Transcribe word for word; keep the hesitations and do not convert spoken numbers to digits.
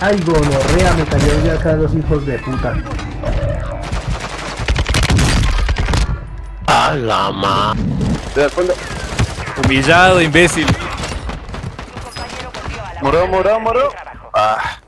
Ay, gonorrea, me cayó de acá los hijos de puta. A la ma. Humillado, imbécil. Moró, moró, moró. Ah.